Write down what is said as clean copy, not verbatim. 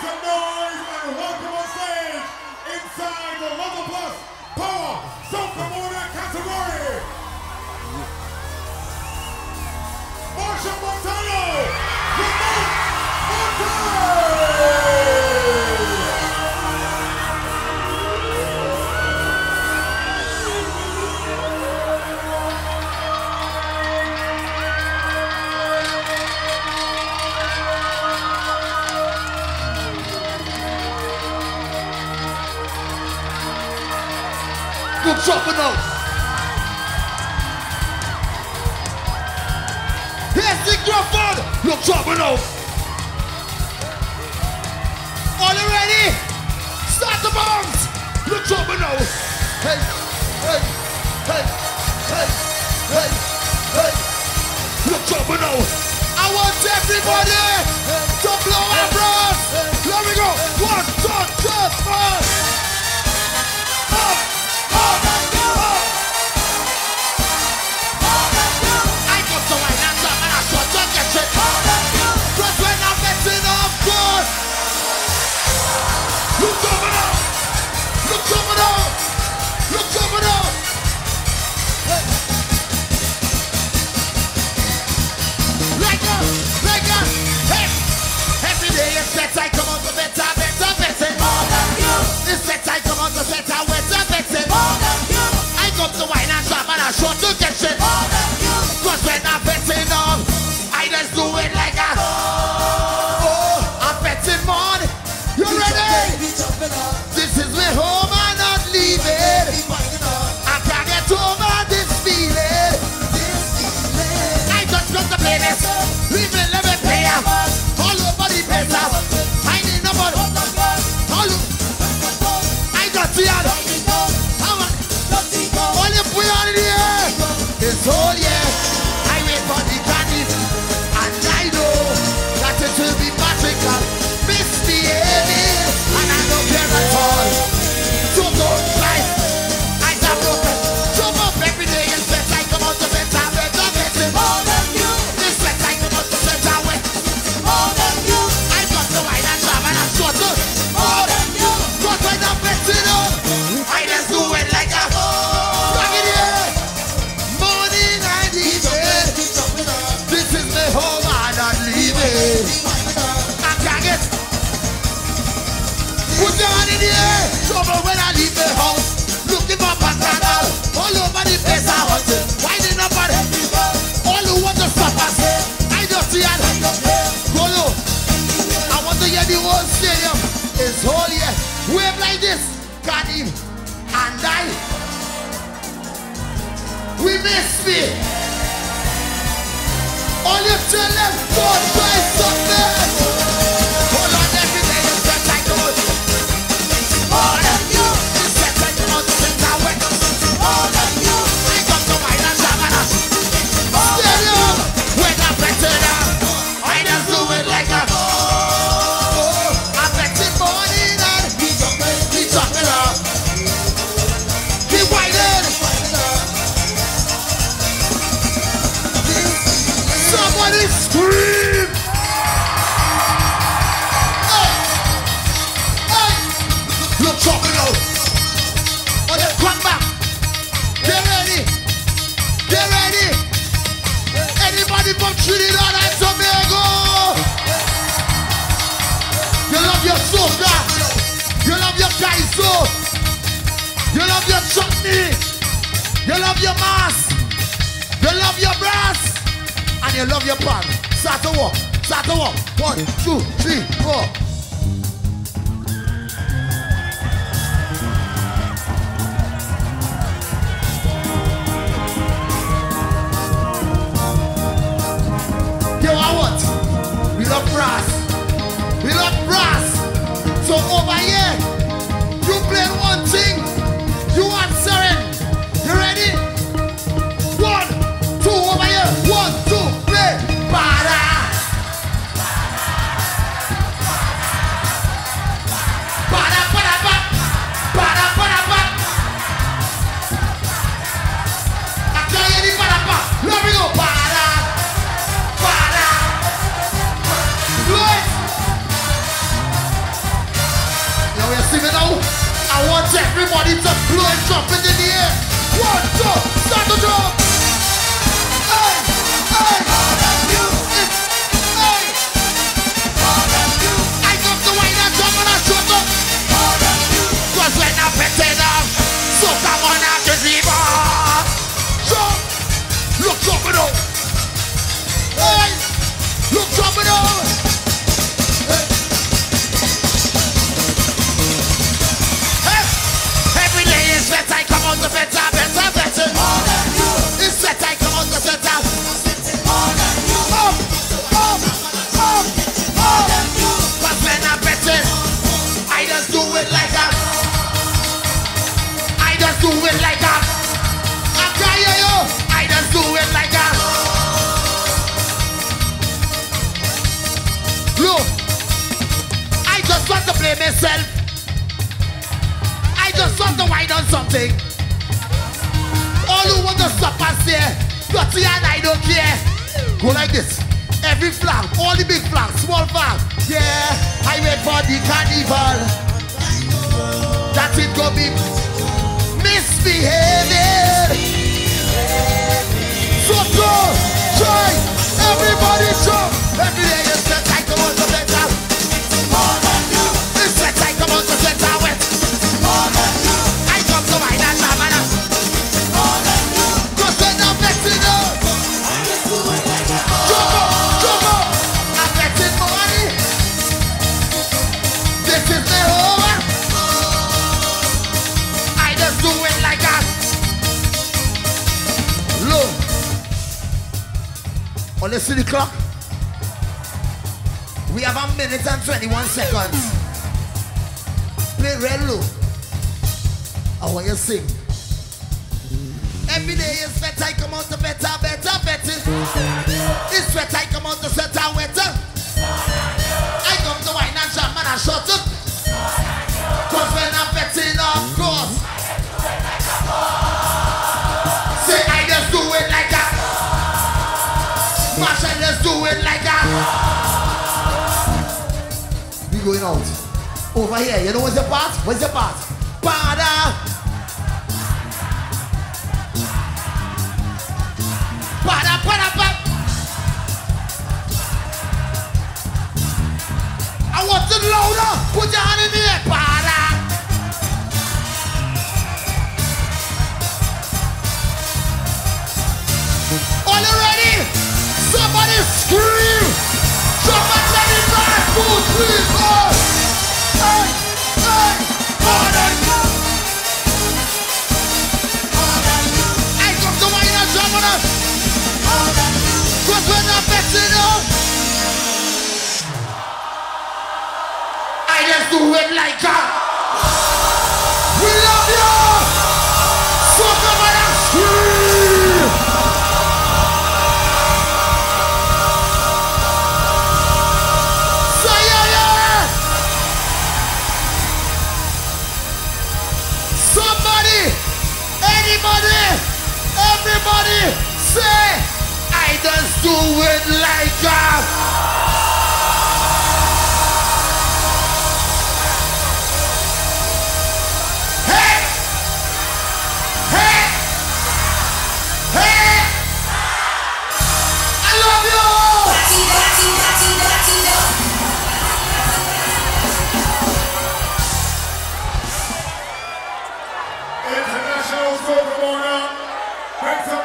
some noise and welcome on stage inside the Level Plus Power Sophomore category, Marsha Montano with Mike Good job for those. Here's the microphone. Good job for those. All you ready? Start the bombs. Good job for those. Hey, hey, hey, hey, hey, hey. Good job for those. I want everybody to blow our breath. Let me go. 1, 2, 3, 4. Everybody just blow and drop it in the air. 1, 2, start the drum. Hey, hey, all of you. It's, hey, all of you. I got the wine and drum and I shut up. All of you. Cause when I pet it up, so come on out to leave off. Jump, look, drop it up. Hey, look, drop it up. Myself, I just want to wind on something. All who want to stop us here, dirty and I don't care. Go like this. Every flag, all the big flags, small flags. Yeah, I wait for the carnival. That it go be misbehaving. So go, try, everybody jump. Every day you step like the ones of the top. Let's see the clock. We have 1 minute and 21 seconds. Play real low. I want you to sing. Every day is better, I come out to better, better, better. It's better, I come out to better, better. I come to wine and jam and I shut up. Cause when I'm betting, of course. Say I just do it like that. Smash and let's do it like that. We going out. Over here, you know what's the part? What's the part? Pada! Pada, pada, pada! I want it louder! Put your hand in the air! Pada! All you ready? Somebody scream! Somebody let it back! 4, 3, 4! Hey! Hey! All of you! All of you! I come to wine and jump on us! All of you! Cause we're not betting on! I just do it like that! We love you! So come on and scream! Everybody say, I just do it like that. Hey! Hey! Hey! I love you! International, so come on up.